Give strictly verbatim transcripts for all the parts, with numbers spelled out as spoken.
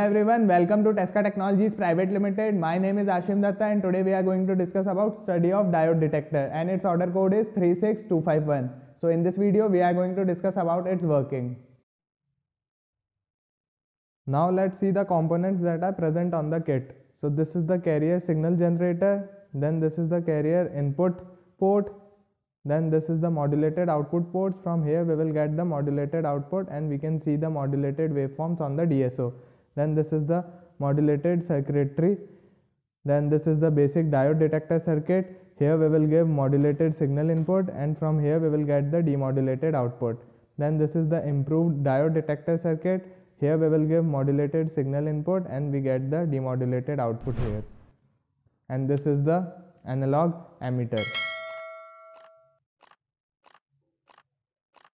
everyone, welcome to Teska Technologies Private Limited. My name is Ashim Dutta and today we are going to discuss about study of diode detector and its order code is three six two five one. So in this video we are going to discuss about its working. Now let's see the components that are present on the kit. So this is the carrier signal generator, then this is the carrier input port, then this is the modulated output ports. From here we will get the modulated output and we can see the modulated waveforms on the D S O. Then this is the modulated circuitry, then this is the basic diode detector circuit. Here we will give modulated signal input and from here we will get the demodulated output. Then this is the improved diode detector circuit. Here we will give modulated signal input and we get the demodulated output here. And this is the analog emitter.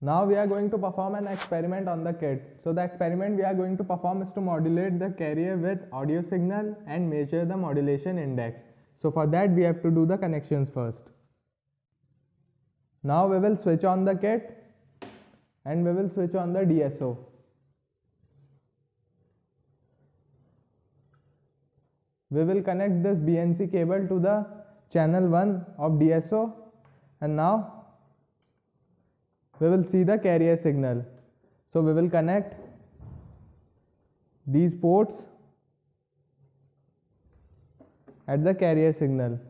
Now we are going to perform an experiment on the kit. So the experiment we are going to perform is to modulate the carrier with audio signal and measure the modulation index. So for that we have to do the connections first. Now we will switch on the kit and we will switch on the D S O. We will connect this B N C cable to the channel one of D S O and now we will see the carrier signal. So we will connect these ports at the carrier signal.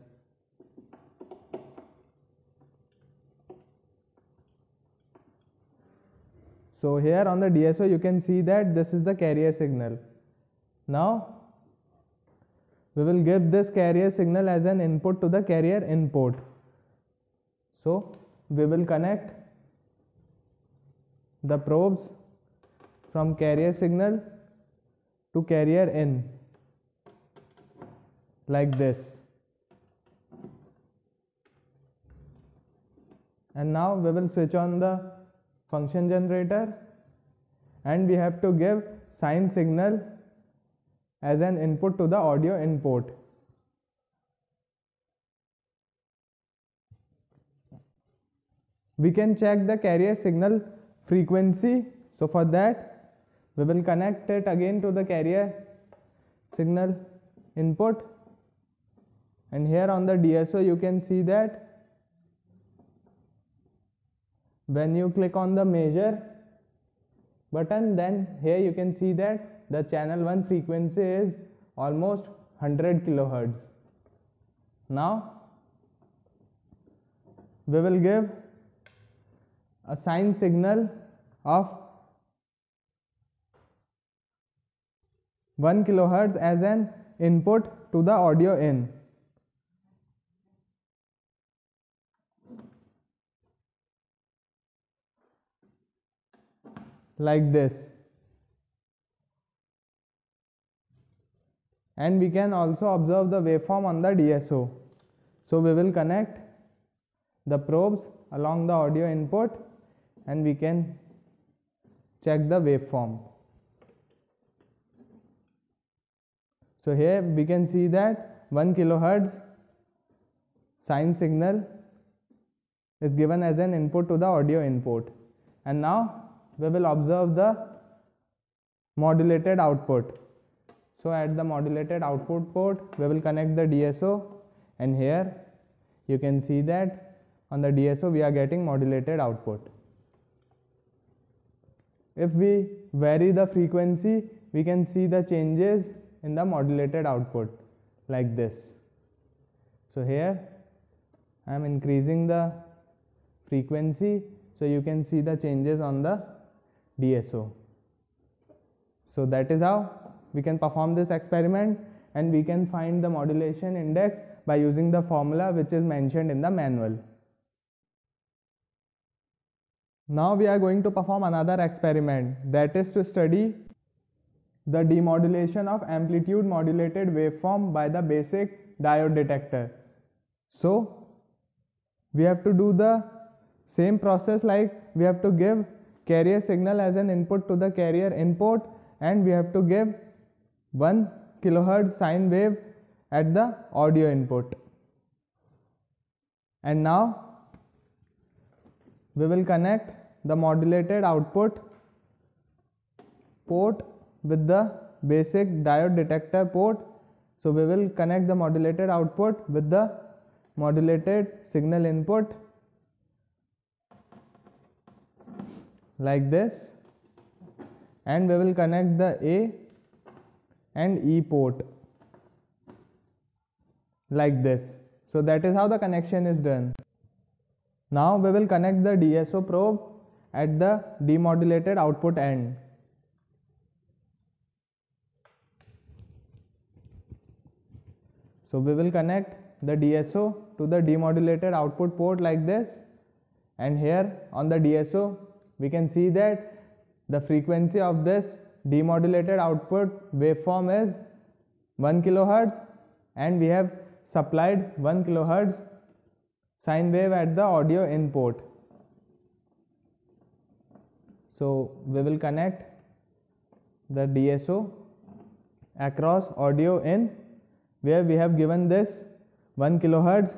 So here on the D S O you can see that this is the carrier signal. Now we will give this carrier signal as an input to the carrier input. So we will connect the probes from carrier signal to carrier in like this, and now we will switch on the function generator and we have to give sine signal as an input to the audio input. We can check the carrier signal frequency. So for that we will connect it again to the carrier signal input and here on the D S O you can see that when you click on the measure button, then here you can see that the channel one frequency is almost one hundred kilohertz. Now we will give a sine signal of one kilohertz as an input to the audio in. Like this, and we can also observe the waveform on the D S O. So we will connect the probes along the audio input and we can check the waveform. So here we can see that one kilohertz sine signal is given as an input to the audio input, and now we will observe the modulated output. So at the modulated output port we will connect the D S O and here you can see that on the D S O we are getting modulated output. If we vary the frequency we can see the changes in the modulated output like this. So here I am increasing the frequency so you can see the changes on the D S O. So that is how we can perform this experiment and we can find the modulation index by using the formula which is mentioned in the manual. Now we are going to perform another experiment, that is to study the demodulation of amplitude modulated waveform by the basic diode detector. So we have to do the same process, like we have to give carrier signal as an input to the carrier input and we have to give one kilohertz sine wave at the audio input. And now we will connect the modulated output port with the basic diode detector port. So we will connect the modulated output with the modulated signal input like this, and we will connect the A and E port like this. So that is how the connection is done. Now we will connect the D S O probe at the demodulated output end. So we will connect the D S O to the demodulated output port like this, and here on the D S O we can see that the frequency of this demodulated output waveform is one kilohertz, and we have supplied one kilohertz sine wave at the audio input. So we will connect the D S O across audio in, where we have given this one kilohertz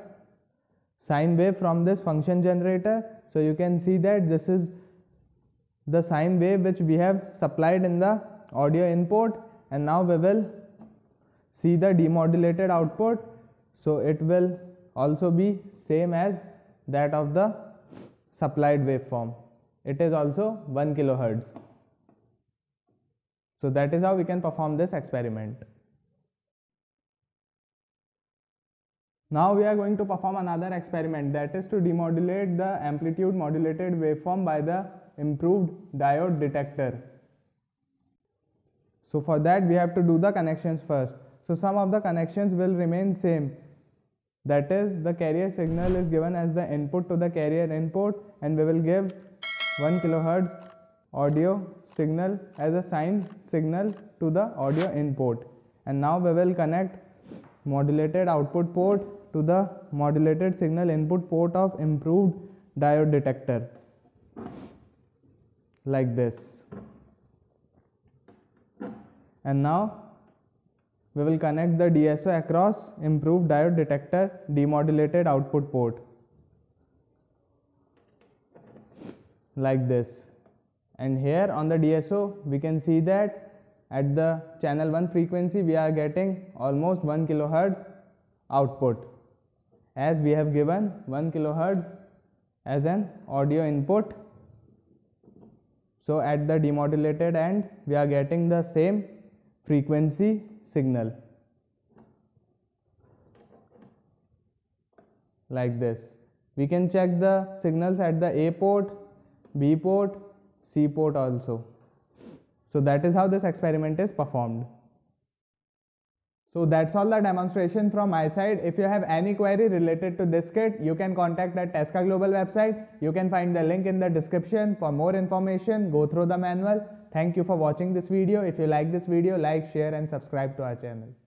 sine wave from this function generator. So you can see that this is the sine wave which we have supplied in the audio input, and now we will see the demodulated output. So it will also be same as that of the supplied waveform. It is also one kilohertz. So that is how we can perform this experiment. Now we are going to perform another experiment, that is to demodulate the amplitude modulated waveform by the improved diode detector. So for that we have to do the connections first. So some of the connections will remain same, that is the carrier signal is given as the input to the carrier input, and we will give one kilohertz audio signal as a sine signal to the audio input. And now we will connect modulated output port to the modulated signal input port of improved diode detector like this, and now we will connect the D S O across improved diode detector demodulated output port like this, and here on the D S O we can see that at the channel one frequency we are getting almost one kilohertz output, as we have given one kilohertz as an audio input. So at the demodulated end we are getting the same frequency signal like this. We can check the signals at the A port, B port, C port also. So that is how this experiment is performed. So that's all the demonstration from my side. If you have any query related to this kit, you can contact the Tesca Global website. You can find the link in the description. For more information, go through the manual. Thank you for watching this video. If you like this video, like, share and subscribe to our channel.